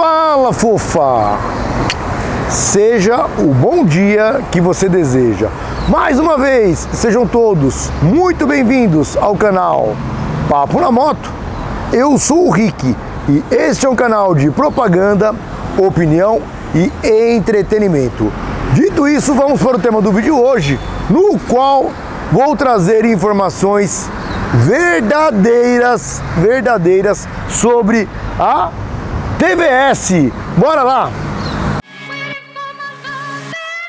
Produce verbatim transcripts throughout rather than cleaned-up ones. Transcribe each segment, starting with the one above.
Fala, fofa! Seja o bom dia que você deseja. Mais uma vez, sejam todos muito bem-vindos ao canal Papo na Moto. Eu sou o Rick e este é um canal de propaganda, opinião e entretenimento. Dito isso, vamos para o tema do vídeo hoje, no qual vou trazer informações verdadeiras, verdadeiras sobre a T V S. Bora lá!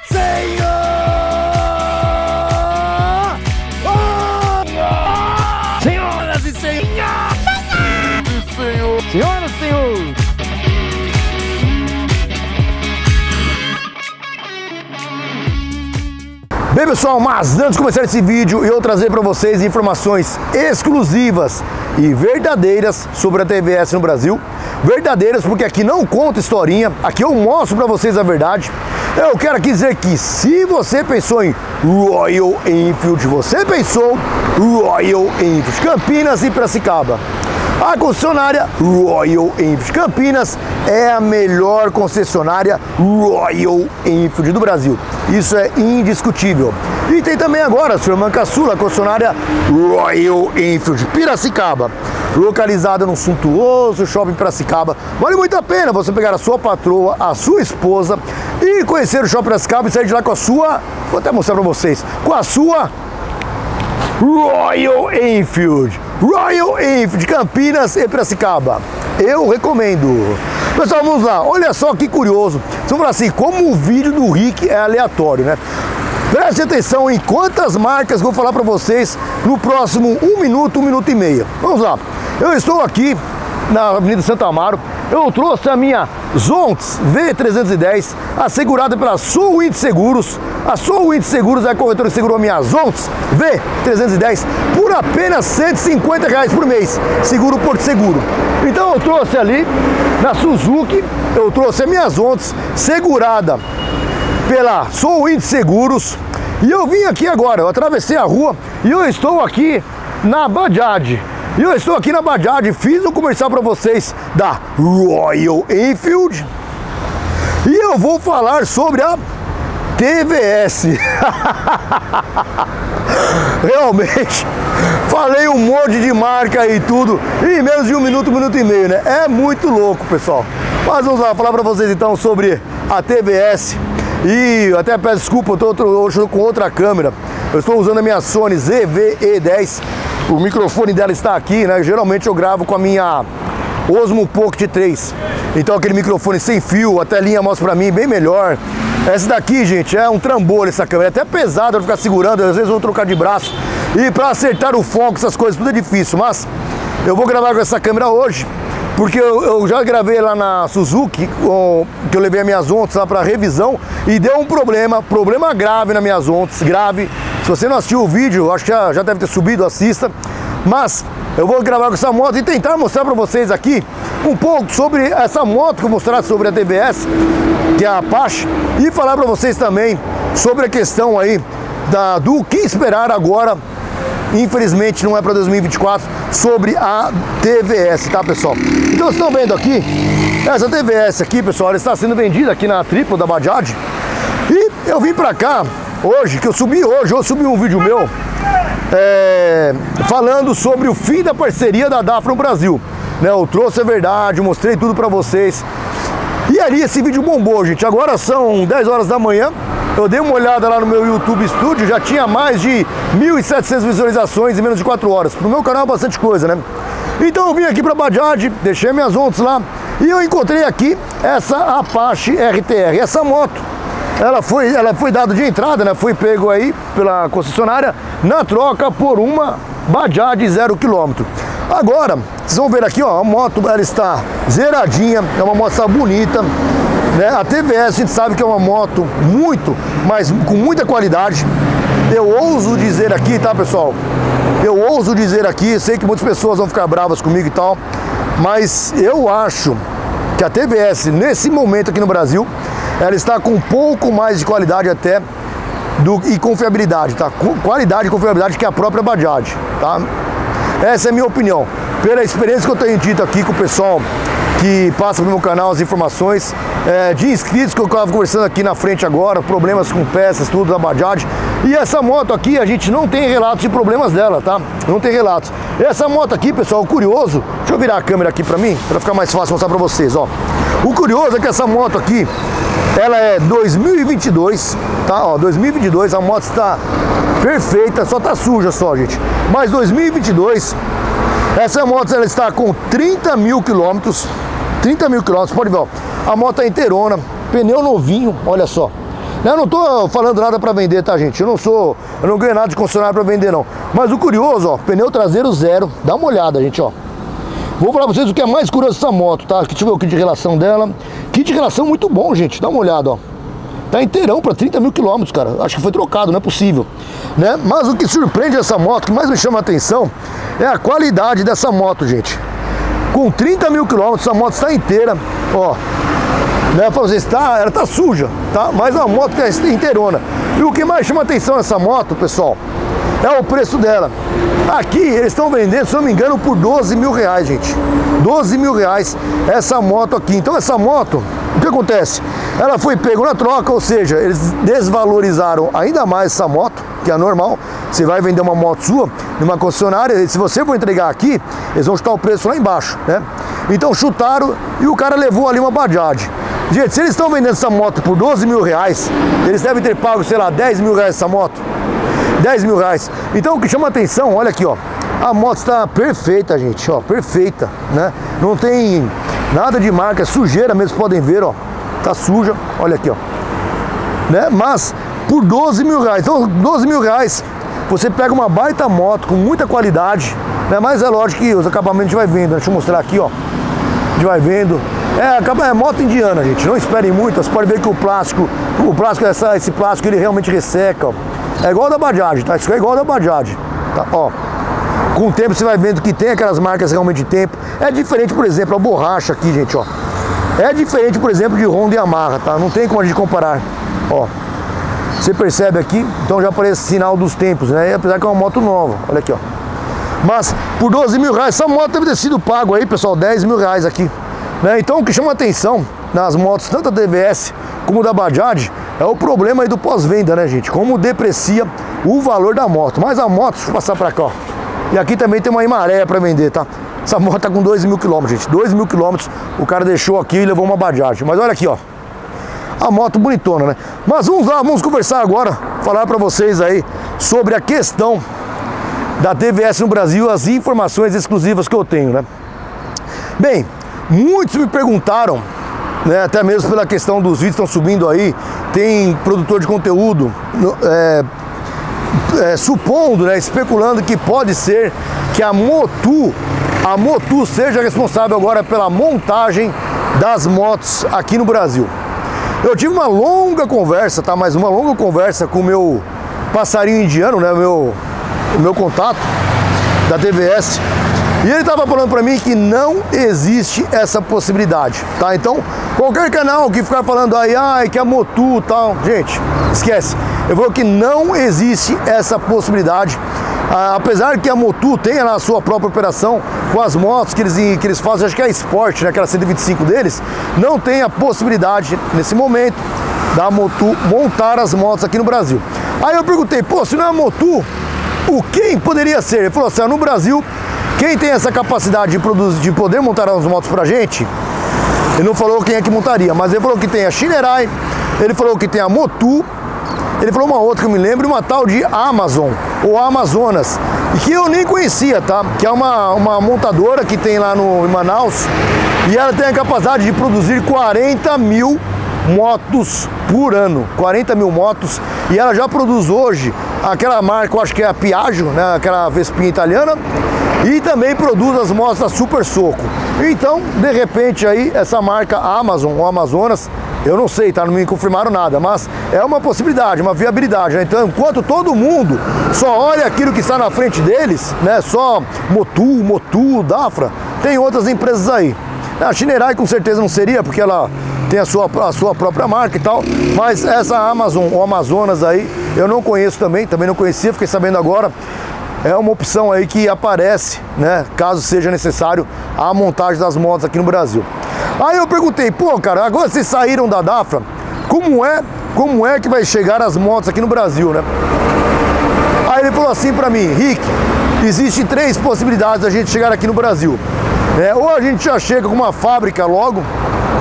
Senhor! Oh! Senhoras e senhores! Senhor! Senhoras e senhores! Bem, pessoal, mas antes de começar esse vídeo, eu vou trazer para vocês informações exclusivas e verdadeiras sobre a T V S no Brasil. Verdadeiras porque aqui não conta historinha, aqui eu mostro para vocês a verdade. Eu quero aqui dizer que se você pensou em Royal Enfield, você pensou Royal Enfield Campinas e Piracicaba. A concessionária Royal Enfield Campinas é a melhor concessionária Royal Enfield do Brasil. Isso é indiscutível. E tem também agora a sua irmã caçula, a concessionária Royal Enfield Piracicaba, localizada num suntuoso shopping Piracicaba. Vale muito a pena você pegar a sua patroa, a sua esposa e conhecer o shopping Piracicaba e sair de lá com a sua... Vou até mostrar pra vocês. Com a sua... Royal Enfield, Royal Enfield, Campinas e Piracicaba. Eu recomendo. Pessoal, vamos lá. Olha só que curioso. Vocês vão falar assim, como o vídeo do Rick é aleatório, né? Preste atenção em quantas marcas vou falar para vocês no próximo um minuto, um minuto e meio. Vamos lá. Eu estou aqui na Avenida Santo Amaro. Eu trouxe a minha Zontes V trezentos e dez, assegurada pela Soulwind Seguros. A Soulwind Seguros é a corretora que segurou a minha Zontes V trezentos e dez por apenas cento e cinquenta reais por mês, seguro por seguro. Então eu trouxe ali na Suzuki, eu trouxe a minha Zontes segurada pela Soulwind Seguros. E eu vim aqui agora, eu atravessei a rua e eu estou aqui na Bajaj. E eu estou aqui na Bajaj, fiz um comercial para vocês da Royal Enfield e eu vou falar sobre a T V S. Realmente, falei um monte de marca e tudo em menos de um minuto, um minuto e meio, né? É muito louco, pessoal. Mas vamos lá, falar para vocês então sobre a T V S. E eu até peço desculpa, eu tô, eu estou com outra câmera. Eu estou usando a minha Sony Z V E dez. O microfone dela está aqui, né? Geralmente eu gravo com a minha Osmo Pocket três. Então aquele microfone sem fio, a telinha mostra pra mim bem melhor. Essa daqui, gente, é um trambolho essa câmera. É até pesada eu ficar segurando, às vezes eu vou trocar de braço. E pra acertar o foco, essas coisas, tudo é difícil. Mas eu vou gravar com essa câmera hoje, porque eu, eu já gravei lá na Suzuki, que eu levei as minhas Zontes lá pra revisão, e deu um problema, problema grave na minha Zontes, grave. Se você não assistiu o vídeo, acho que já, já deve ter subido, assista. Mas eu vou gravar com essa moto e tentar mostrar para vocês aqui um pouco sobre essa moto que eu mostrar sobre a T V S, que é a Apache, e falar para vocês também sobre a questão aí da, do que esperar agora, infelizmente não é para dois mil e vinte e quatro, sobre a T V S, tá, pessoal? Então vocês estão vendo aqui, essa T V S aqui, pessoal, ela está sendo vendida aqui na tripla da Bajaj. E eu vim para cá hoje, que eu subi hoje, eu subi um vídeo meu é, falando sobre o fim da parceria da Dafra no Brasil, né? Eu trouxe a verdade, mostrei tudo pra vocês. E ali esse vídeo bombou, gente. Agora são dez horas da manhã. Eu dei uma olhada lá no meu YouTube Studio, já tinha mais de mil e setecentas visualizações em menos de quatro horas. Pro meu canal é bastante coisa, né? Então eu vim aqui pra Bajaj, deixei minhas Zontes lá e eu encontrei aqui essa Apache R T R, essa moto. Ela foi, ela foi dada de entrada, né? Foi pego aí pela concessionária na troca por uma Bajaj zero quilômetro. Agora, vocês vão ver aqui, ó, a moto ela está zeradinha, é uma moto bonita, né? A T V S a gente sabe que é uma moto muito, mas com muita qualidade. Eu ouso dizer aqui, tá, pessoal? Eu ouso dizer aqui, sei que muitas pessoas vão ficar bravas comigo e tal, mas eu acho que a T V S, nesse momento aqui no Brasil, ela está com um pouco mais de qualidade até do, e confiabilidade, tá? Qualidade e confiabilidade que a própria Bajaj, tá? Essa é a minha opinião. Pela experiência que eu tenho dito aqui com o pessoal que passa no meu canal as informações é, de inscritos que eu estava conversando aqui na frente agora, problemas com peças, tudo da Bajaj. E essa moto aqui, a gente não tem relatos de problemas dela, tá? Não tem relatos. Essa moto aqui, pessoal, o curioso, deixa eu virar a câmera aqui pra mim, pra ficar mais fácil mostrar pra vocês, ó. O curioso é que essa moto aqui, ela é dois mil e vinte e dois, tá? Ó, dois mil e vinte e dois, a moto está perfeita, só tá suja só, gente. Mas dois mil e vinte e dois, essa moto, ela está com trinta mil quilômetros, trinta mil quilômetros, pode ver, ó. A moto é inteirona, pneu novinho, olha só. Eu não tô falando nada pra vender, tá, gente? Eu não sou, eu não ganho nada de concessionário pra vender, não. Mas o curioso, ó, pneu traseiro zero. Dá uma olhada, gente, ó. Vou falar pra vocês o que é mais curioso dessa moto, tá? Deixa eu ver o kit de relação dela. Kit de relação muito bom, gente. Dá uma olhada, ó. Tá inteirão pra trinta mil quilômetros, cara. Acho que foi trocado, não é possível, né? Mas o que surpreende essa moto, o que mais me chama a atenção, é a qualidade dessa moto, gente. Com trinta mil quilômetros, essa moto está inteira, ó. Né, pra vocês, tá, ela tá suja, tá? Mas a moto é inteirona. E o que mais chama atenção nessa moto, pessoal, é o preço dela. Aqui eles estão vendendo, se eu não me engano, por doze mil reais, gente. doze mil reais essa moto aqui. Então essa moto, o que acontece? Ela foi pego na troca, ou seja, eles desvalorizaram ainda mais essa moto, que é normal. Você vai vender uma moto sua numa concessionária, e se você for entregar aqui, eles vão chutar o preço lá embaixo, né? Então chutaram e o cara levou ali uma Bajaj. Gente, se eles estão vendendo essa moto por doze mil reais, eles devem ter pago, sei lá, dez mil reais essa moto. dez mil reais. Então o que chama atenção, olha aqui, ó. A moto está perfeita, gente, ó. Perfeita, né? Não tem nada de marca, sujeira mesmo, podem ver, ó. Tá suja, olha aqui, ó. Né? Mas por doze mil reais. Então, doze mil reais, você pega uma baita moto com muita qualidade, né? Mas é lógico que os acabamentos vai vendo. Deixa eu mostrar aqui, ó. A gente vai vendo. É, é moto indiana, gente, não esperem muito. Você pode ver que o plástico, o plástico essa, esse plástico ele realmente resseca, ó. É igual da Bajaj, tá? Isso é igual da Bajaj, tá? Ó, com o tempo você vai vendo que tem aquelas marcas realmente de tempo. É diferente, por exemplo, a borracha aqui, gente, ó. É diferente, por exemplo, de Honda e Yamaha, tá? Não tem como a gente comparar, ó. Você percebe aqui, então já aparece sinal dos tempos, né? E apesar que é uma moto nova, olha aqui, ó. Mas por doze mil reais, essa moto deve ter sido pago aí, pessoal, dez mil reais aqui. Né? Então o que chama atenção nas motos, tanto da T V S como da Bajaj, é o problema aí do pós-venda, né, gente? Como deprecia o valor da moto. Mas a moto, deixa eu passar pra cá, ó. E aqui também tem uma Himaléia pra vender, tá? Essa moto tá com dois mil quilômetros, gente. dois mil quilômetros o cara deixou aqui e levou uma Bajaj. Mas olha aqui, ó. A moto bonitona, né? Mas vamos lá, vamos conversar agora, falar pra vocês aí sobre a questão da T V S no Brasil, as informações exclusivas que eu tenho, né? Bem, muitos me perguntaram, né, até mesmo pela questão dos vídeos que estão subindo aí, tem produtor de conteúdo é, é, supondo, né, especulando que pode ser que a Motu, a Motu seja responsável agora pela montagem das motos aqui no Brasil. Eu tive uma longa conversa, tá? Mais uma longa conversa com o meu passarinho indiano, né, meu, o meu contato da T V S. E ele estava falando para mim que não existe essa possibilidade, tá? Então, qualquer canal que ficar falando aí, ai, que a Motu e tal, gente, esquece. Eu vou que não existe essa possibilidade. Ah, apesar que a Motu tenha na sua própria operação, com as motos que eles, que eles fazem, acho que é a Sport, né, aquela cento e vinte e cinco deles, não tem a possibilidade, nesse momento, da Motu montar as motos aqui no Brasil. Aí eu perguntei, pô, se não é a Motu, o quem poderia ser? Ele falou assim, ah, no Brasil... Quem tem essa capacidade de produzir, de poder montar as motos pra gente, ele não falou quem é que montaria, mas ele falou que tem a Shineray, ele falou que tem a Motu, ele falou uma outra que eu me lembro, uma tal de Amazon, ou Amazonas, que eu nem conhecia, tá? Que é uma, uma montadora que tem lá no, em Manaus, e ela tem a capacidade de produzir quarenta mil motos por ano, quarenta mil motos, e ela já produz hoje aquela marca, eu acho que é a Piaggio, né? Aquela Vespinha italiana, e também produz as motos da Super Soco. Então, de repente aí, essa marca Amazon ou Amazonas, eu não sei, tá? Não me confirmaram nada, mas é uma possibilidade, uma viabilidade, né? Então, enquanto todo mundo só olha aquilo que está na frente deles, né? Só Motu, Motu, Dafra, tem outras empresas aí. A Shineray com certeza não seria, porque ela tem a sua, a sua própria marca e tal, mas essa Amazon ou Amazonas aí, eu não conheço também, também não conhecia, fiquei sabendo agora. É uma opção aí que aparece, né, caso seja necessário a montagem das motos aqui no Brasil. Aí eu perguntei, pô, cara, agora vocês saíram da Dafra, como é, como é que vai chegar as motos aqui no Brasil, né? Aí ele falou assim pra mim, Rick, existem três possibilidades da gente chegar aqui no Brasil. É, ou a gente já chega com uma fábrica logo,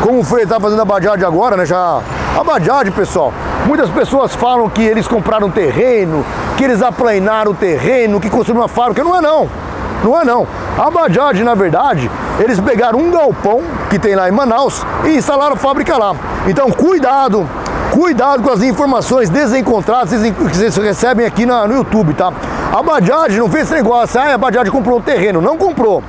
como foi, ele tá fazendo a Bajaj agora, né? Já, a Bajaj, pessoal, muitas pessoas falam que eles compraram terreno, que eles aplainaram o terreno, que construíram uma fábrica. Não é não, não é não. A Bajaj, na verdade, eles pegaram um galpão que tem lá em Manaus e instalaram a fábrica lá. Então, cuidado, cuidado com as informações desencontradas que vocês recebem aqui na, no YouTube, tá? A Bajaj não fez esse negócio, ah, a Bajaj comprou um terreno. Não comprou.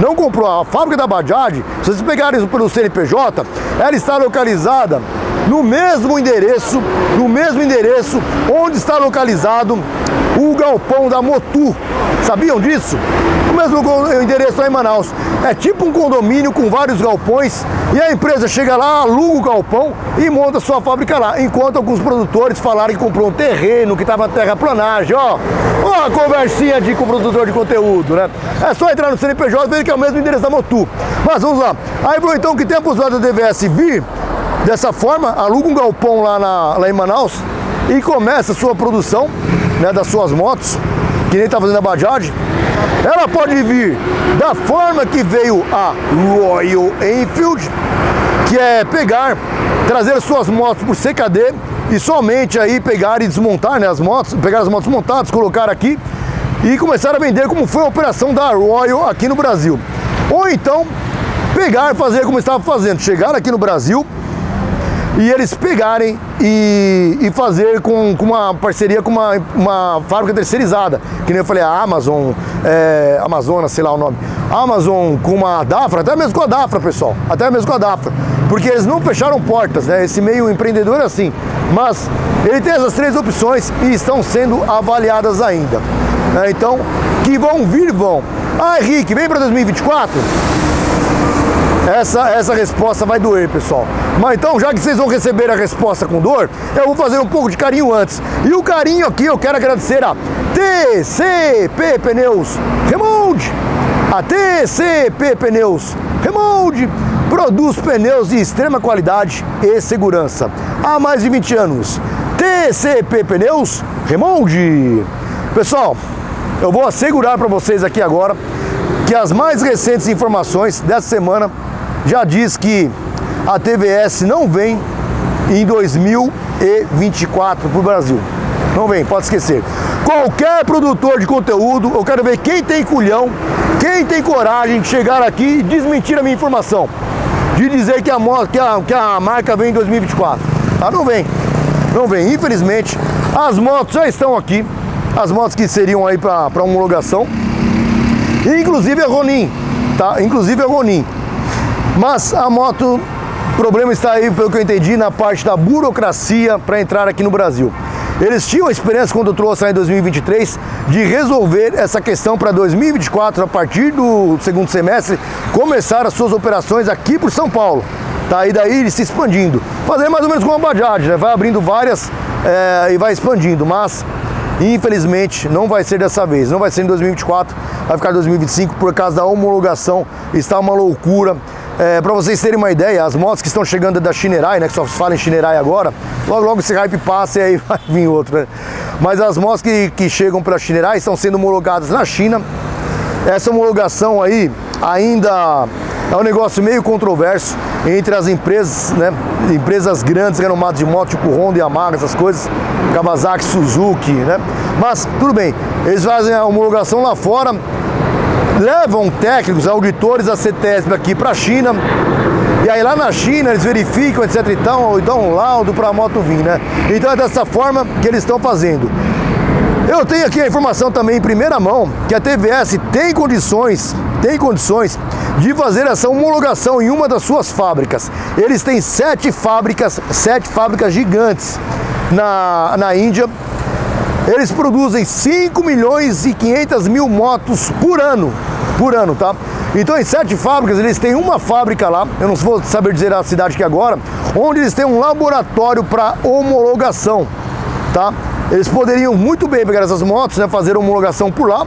Não comprou. A fábrica da Bajaj, se vocês pegarem pelo C N P J, ela está localizada no mesmo endereço, no mesmo endereço onde está localizado o galpão da Motu. Sabiam disso? O mesmo endereço lá em Manaus. É tipo um condomínio com vários galpões e a empresa chega lá, aluga o galpão e monta sua fábrica lá. Enquanto alguns produtores falaram que comprou um terreno, que estava terraplanagem, ó. Ó a conversinha de com produtor de conteúdo, né? É só entrar no C N P J e ver que é o mesmo endereço da Motu. Mas vamos lá. Aí falou então que tem a possibilidade da T V S vir dessa forma, aluga um galpão lá, na, lá em Manaus e começa a sua produção, né, das suas motos, que nem tá fazendo a Bajaj. Ela pode vir da forma que veio a Royal Enfield, que é pegar, trazer suas motos por C K D e somente aí pegar e desmontar, né, as motos, pegar as motos montadas, colocar aqui e começar a vender, como foi a operação da Royal aqui no Brasil. Ou então pegar, fazer como estava fazendo, chegar aqui no Brasil e eles pegarem e, e fazer com, com uma parceria com uma, uma fábrica terceirizada, que nem eu falei, a Amazon, é, Amazonas, sei lá o nome, Amazon com uma Dafra, até mesmo com a Dafra, pessoal, até mesmo com a Dafra, porque eles não fecharam portas, né, esse meio empreendedor é assim, mas ele tem essas três opções e estão sendo avaliadas ainda, né? Então, que vão vir, vão. Ah, Henrique, vem para dois mil e vinte e quatro? Essa, essa resposta vai doer, pessoal. Mas então, já que vocês vão receber a resposta com dor, eu vou fazer um pouco de carinho antes. E o carinho aqui eu quero agradecer a T C P Pneus Remold. A T C P Pneus Remold produz pneus de extrema qualidade e segurança há mais de vinte anos. T C P Pneus Remold. Pessoal, eu vou assegurar para vocês aqui agora que as mais recentes informações dessa semana já diz que a T V S não vem em dois mil e vinte e quatro para o Brasil. Não vem, pode esquecer. Qualquer produtor de conteúdo, eu quero ver quem tem culhão, quem tem coragem de chegar aqui e desmentir a minha informação, de dizer que a, que a, que a marca vem em dois mil e vinte e quatro. Ah, não vem, não vem. Infelizmente, as motos já estão aqui, as motos que seriam aí para homologação, inclusive a Ronin, tá? Inclusive a Ronin. Mas a moto, o problema está aí, pelo que eu entendi, na parte da burocracia para entrar aqui no Brasil. Eles tinham a experiência, quando eu trouxe lá em dois mil e vinte e três, de resolver essa questão para dois mil e vinte e quatro, a partir do segundo semestre, começar as suas operações aqui por São Paulo, tá? E daí se expandindo. Fazer mais ou menos como a Bajaj, né? Vai abrindo várias é, e vai expandindo, mas infelizmente não vai ser dessa vez, não vai ser em dois mil e vinte e quatro, vai ficar em dois mil e vinte e cinco por causa da homologação. Está uma loucura. É, para vocês terem uma ideia, as motos que estão chegando da Shineray, né, que só se fala em Shineray agora, logo logo esse hype passa e aí vai vir outro, né? Mas as motos que, que chegam pela Shineray estão sendo homologadas na China. Essa homologação aí ainda é um negócio meio controverso entre as empresas, né, empresas grandes, renomadas de moto, tipo Honda, Yamaha, essas coisas, Kawasaki, Suzuki, né? Mas tudo bem, eles fazem a homologação lá fora, levam técnicos, auditores da C T S aqui para a China, e aí lá na China eles verificam, etc e tal, e dão um laudo para a moto vir, né? Então é dessa forma que eles estão fazendo. Eu tenho aqui a informação também em primeira mão que a T V S tem condições, tem condições de fazer essa homologação em uma das suas fábricas. Eles têm sete fábricas, sete fábricas gigantes na, na Índia. Eles produzem cinco milhões e quinhentas mil motos por ano, por ano, tá? Então em sete fábricas, eles têm uma fábrica lá, eu não vou saber dizer a cidade que agora, onde eles têm um laboratório para homologação, tá? Eles poderiam muito bem pegar essas motos, né, fazer homologação por lá,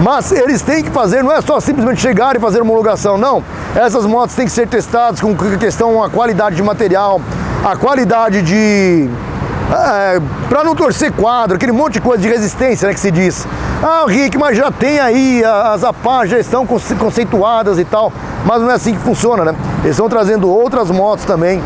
mas eles têm que fazer, não é só simplesmente chegar e fazer homologação, não. Essas motos têm que ser testadas com questão a qualidade de material, a qualidade de... É, para não torcer quadro, aquele monte de coisa de resistência, né, que se diz. Ah, Rick, mas já tem aí, as Apache já estão conceituadas e tal. Mas não é assim que funciona, né? Eles estão trazendo outras motos também.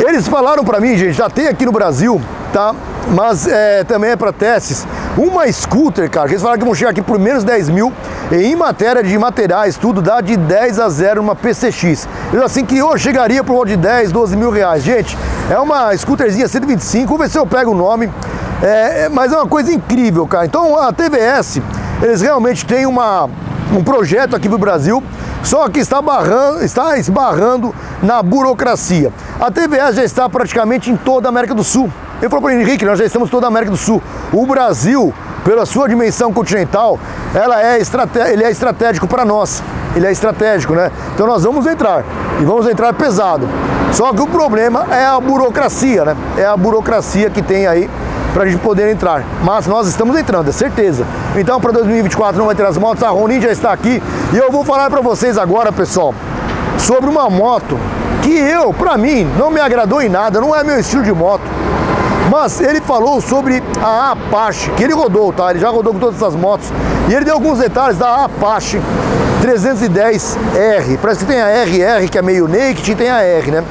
Eles falaram pra mim, gente, já tem aqui no Brasil, tá? Mas é, também é pra testes. Uma scooter, cara, que eles falaram que vão chegar aqui por menos dez mil. E em matéria de materiais, tudo dá de dez a zero uma P C X. Eu assim que eu chegaria por volta de dez, doze mil reais. Gente, é uma scooterzinha cento e vinte e cinco, vamos ver se eu pego o nome. É, mas é uma coisa incrível, cara. Então a T V S, eles realmente têm uma, um projeto aqui pro Brasil, só que está, barrando, está esbarrando na burocracia. A T V S já está praticamente em toda a América do Sul. Ele falou para o Henrique, nós já estamos em toda a América do Sul. O Brasil, pela sua dimensão continental, ela é ele é estratégico para nós. Ele é estratégico, né? Então nós vamos entrar, e vamos entrar pesado. Só que o problema é a burocracia, né? É a burocracia que tem aí para a gente poder entrar. Mas nós estamos entrando, é certeza. Então para dois mil e vinte e quatro não vai ter as motos, a Ronin já está aqui. E eu vou falar para vocês agora, pessoal, sobre uma moto que eu, para mim, não me agradou em nada, não é meu estilo de moto. Mas ele falou sobre a Apache, que ele rodou, tá? Ele já rodou com todas essas motos. E ele deu alguns detalhes da Apache trezentos e dez R. Parece que tem a R R, que é meio naked, e tem a R, né?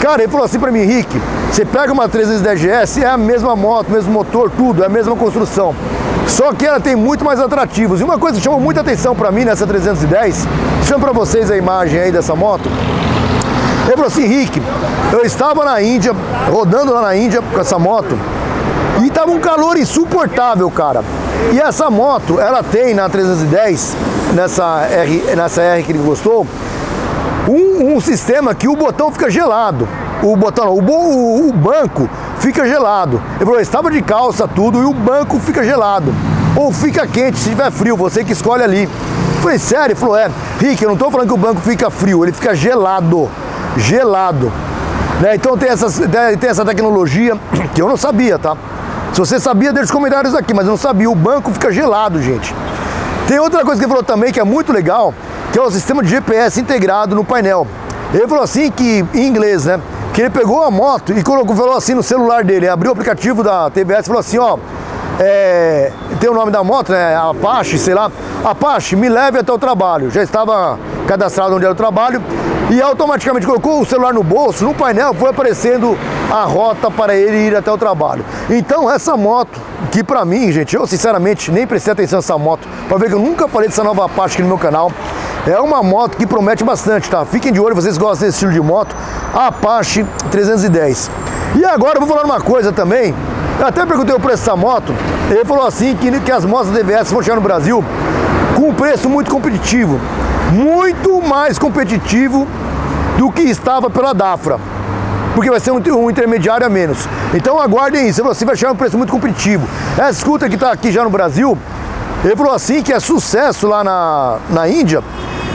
Cara, ele falou assim pra mim, Henrique, você pega uma trezentos e dez G S, é a mesma moto, mesmo motor, tudo, é a mesma construção. Só que ela tem muito mais atrativos. E uma coisa que chamou muita atenção pra mim nessa trezentos e dez, chamo pra vocês a imagem aí dessa moto. Ele falou assim, Henrique, eu estava na Índia, rodando lá na Índia com essa moto, e estava um calor insuportável, cara. E essa moto, ela tem na trezentos e dez, nessa R, nessa R que ele gostou, um, um sistema que o botão fica gelado. O botão, o, o, o banco fica gelado. Ele falou, eu estava de calça, tudo, e o banco fica gelado. Ou fica quente, se tiver frio, você que escolhe ali. Eu falei, sério? Ele falou, é, Henrique, eu não estou falando que o banco fica frio, ele fica gelado. Gelado, né? Então tem, essas, tem essa tecnologia que eu não sabia, tá? Se você sabia, deixa os comentários aqui, mas eu não sabia. O banco fica gelado, gente. Tem outra coisa que ele falou também que é muito legal, que é o sistema de G P S integrado no painel. Ele falou assim que, em inglês, né? Que ele pegou a moto e colocou, falou assim no celular dele, abriu o aplicativo da T V S e falou assim, ó, é, tem o nome da moto, né? Apache, sei lá. Apache, me leve até o trabalho. Já estava cadastrado onde era o trabalho. E automaticamente colocou o celular no bolso, no painel foi aparecendo a rota para ele ir até o trabalho. Então essa moto, que pra mim, gente, eu sinceramente nem prestei atenção nessa moto, pra ver que eu nunca falei dessa nova parte aqui no meu canal, é uma moto que promete bastante, tá? Fiquem de olho, vocês gostam desse estilo de moto, a Apache trezentos e dez. E agora eu vou falar uma coisa também, eu até perguntei o preço dessa moto, ele falou assim que, que as motos da T V S vão chegar no Brasil com um preço muito competitivo. Muito mais competitivo do que estava pela Dafra, porque vai ser um, um intermediário a menos. Então aguardem isso, você vai achar um preço muito competitivo. Essa scooter que está aqui já no Brasil, ele falou assim que é sucesso lá na, na Índia.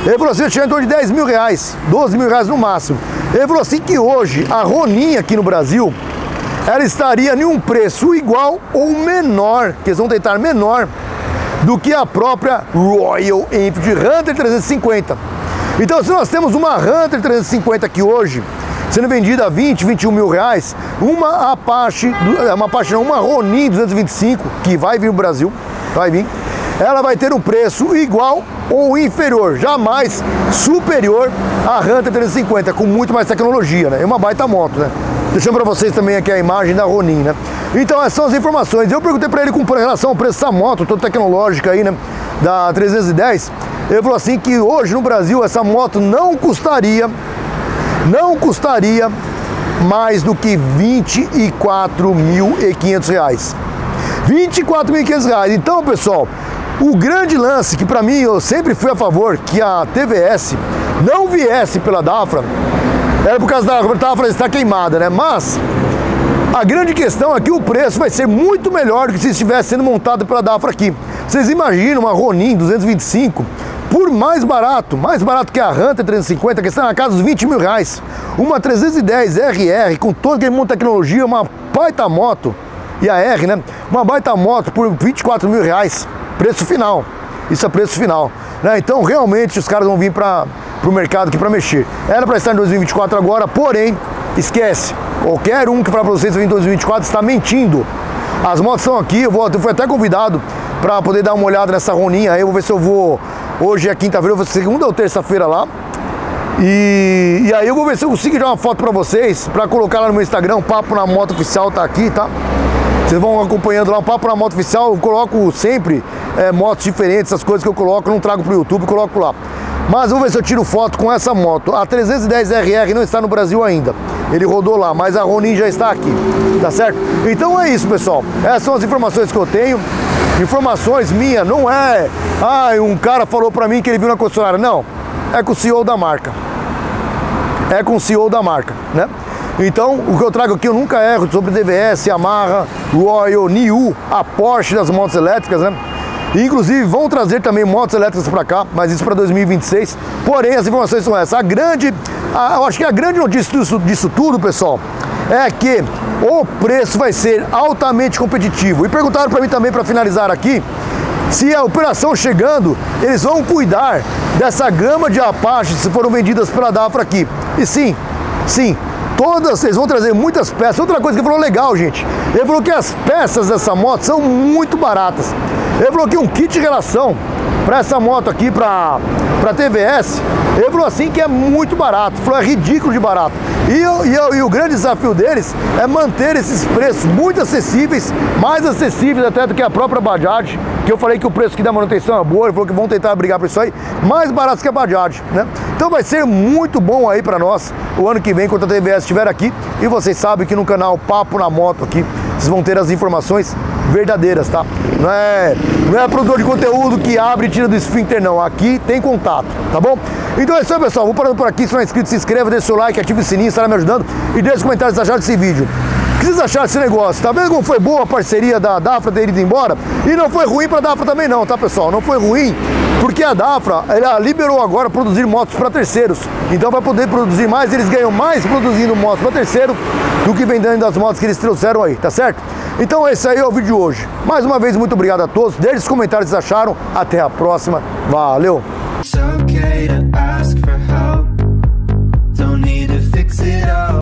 Ele falou assim, tinha em torno de dez mil reais, doze mil reais no máximo. Ele falou assim que hoje a Ronin aqui no Brasil, ela estaria em um preço igual ou menor, que eles vão tentar menor do que a própria Royal Enfield Hunter trezentos e cinquenta. Então, se nós temos uma Hunter trezentos e cinquenta aqui hoje, sendo vendida a vinte, vinte e um mil reais, uma Apache, uma Apache não, uma Ronin duzentos e vinte e cinco, que vai vir no Brasil, vai vir, ela vai ter um preço igual ou inferior, jamais superior à Hunter trezentos e cinquenta, com muito mais tecnologia, né? É uma baita moto, né? Deixando para vocês também aqui a imagem da Ronin, né? Então essas são as informações. Eu perguntei para ele com relação ao preço dessa moto toda tecnológica aí, né, da trezentos e dez. Ele falou assim que hoje no Brasil essa moto não custaria, não custaria mais do que vinte e quatro mil e quinhentos reais. vinte e quatro mil e quinhentos reais. Então, pessoal, o grande lance que para mim eu sempre fui a favor que a T V S não viesse pela Dafra, era por causa da Dafra estar queimada, né? Mas a grande questão é que o preço vai ser muito melhor do que se estivesse sendo montado pela Dafra aqui. Vocês imaginam uma Ronin duzentos e vinte e cinco por mais barato, mais barato que a Hunter trezentos e cinquenta, que está na casa dos vinte mil reais. Uma trezentos e dez R R com todo aquele monte de tecnologia, uma baita moto, e a R, né? Uma baita moto por vinte e quatro mil reais, preço final. Isso é preço final, né? Então realmente os caras vão vir para para o mercado aqui para mexer. Era para estar em dois mil e vinte e quatro agora, porém, esquece. Qualquer um que falar para vocês que em dois mil e vinte e quatro está mentindo. As motos estão aqui, eu, vou, eu fui até convidado para poder dar uma olhada nessa Ronin aí. Eu vou ver se eu vou, hoje é quinta-feira, eu vou segunda ou terça-feira lá. E, e aí eu vou ver se eu consigo tirar uma foto para vocês, para colocar lá no meu Instagram. Papo na Moto Oficial tá aqui, tá? Vocês vão acompanhando lá o Papo na Moto Oficial. Eu coloco sempre é, motos diferentes, essas coisas que eu coloco, não trago pro YouTube, coloco lá. Mas vamos ver se eu tiro foto com essa moto. A trezentos e dez R R não está no Brasil ainda. Ele rodou lá, mas a Ronin já está aqui, tá certo? Então é isso, pessoal. Essas são as informações que eu tenho. Informações minhas, não é... Ah, um cara falou pra mim que ele viu na concessionária. Não, é com o C E O da marca. É com o C E O da marca, né? Então, o que eu trago aqui, eu nunca erro sobre T V S, Yamaha, Royal, Niu, a Porsche das motos elétricas, né? Inclusive, vão trazer também motos elétricas para cá, mas isso para dois mil e vinte e seis. Porém, as informações são essas. A grande, a, eu acho que a grande notícia disso, disso tudo, pessoal, é que o preço vai ser altamente competitivo. E perguntaram para mim também, para finalizar aqui, se a operação chegando, eles vão cuidar dessa gama de Apache que foram vendidas pela Dafra aqui. E sim, sim. Todas, eles vão trazer muitas peças. Outra coisa que ele falou legal, gente. Ele falou que as peças dessa moto são muito baratas. Ele falou que um kit de relação para essa moto aqui, para a T V S, ele falou assim que é muito barato. Ele falou é ridículo de barato. E, eu, e, eu, e o grande desafio deles é manter esses preços muito acessíveis, mais acessíveis até do que a própria Bajaj, que eu falei que o preço que da manutenção é boa. Ele falou que vão tentar brigar por isso aí, mais barato que a Bajaj, né? Então vai ser muito bom aí para nós o ano que vem, quando a T V S estiver aqui. E vocês sabem que no canal Papo na Moto aqui, vocês vão ter as informações verdadeiras, tá? Não é, não é produtor de conteúdo que abre e tira do esfíncter, não. Aqui tem contato, tá bom? Então é isso aí, pessoal. Vou parando por aqui. Se não é inscrito, se inscreva, deixa o seu like, ative o sininho, estará me ajudando. E deixa os comentários se acharam desse vídeo. O que vocês acharam desse negócio? Tá vendo como foi boa a parceria da Dafra ter ido embora? E não foi ruim pra Dafra também não, tá, pessoal? Não foi ruim, porque a Dafra, ela liberou agora produzir motos para terceiros. Então vai poder produzir mais, eles ganham mais produzindo motos para terceiro do que vendendo as motos que eles trouxeram aí, tá certo? Então esse aí é o vídeo de hoje. Mais uma vez, muito obrigado a todos. Deixe os comentários que vocês acharam. Até a próxima. Valeu! It's okay to ask for help. Don't need to fix it all.